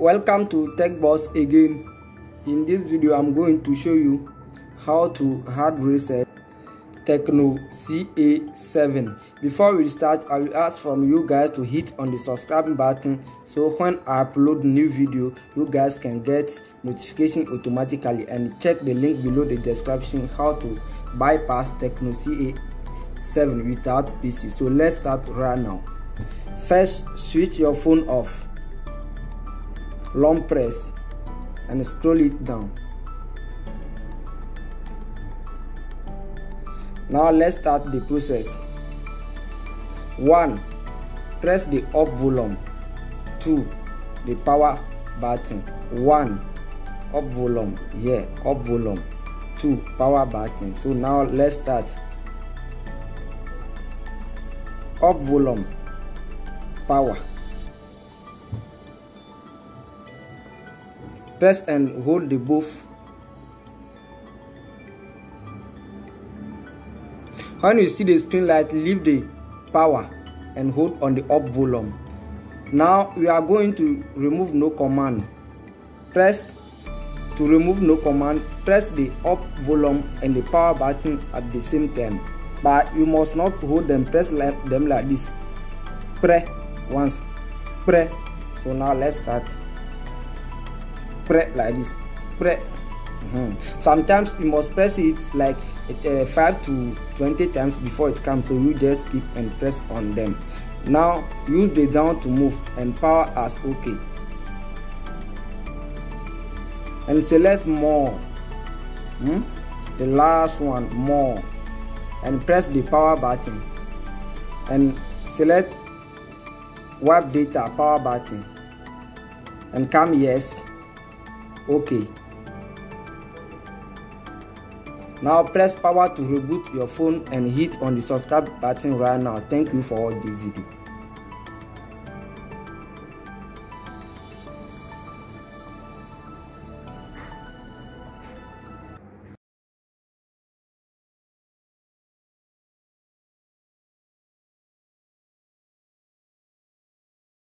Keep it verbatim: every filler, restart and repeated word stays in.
Welcome to TECH BOSS again. In this video, I'm going to show you how to hard reset Tecno C A seven. Before we start, I will ask from you guys to hit on the subscribe button so when I upload new video, you guys can get notification automatically, and check the link below the description how to bypass Tecno C A seven without P C. So let's start right now. First, switch your phone off, long press and scroll it down. Now let's start the process. One, press the up volume. Two, the power button. One, up volume. Yeah, up volume. Two, power button. So now let's start. Up volume, power. Press and hold the both. When you see the screen light, leave the power and hold on the up volume. Now we are going to remove no command. Press to remove no command. Press the up volume and the power button at the same time, but you must not hold them. Press like them like this. Press once. Press. So now let's start. Press like this. Press. Mm-hmm. Sometimes you must press it like uh, five to twenty times before it comes, so you just keep and press on them. Now use the down to move and power as OK, and select more. hmm? The last one, more, and press the power button and select wipe data, power button, and come yes, OK. Now press power to reboot your phone and hit on the subscribe button right now. Thank you for all this video.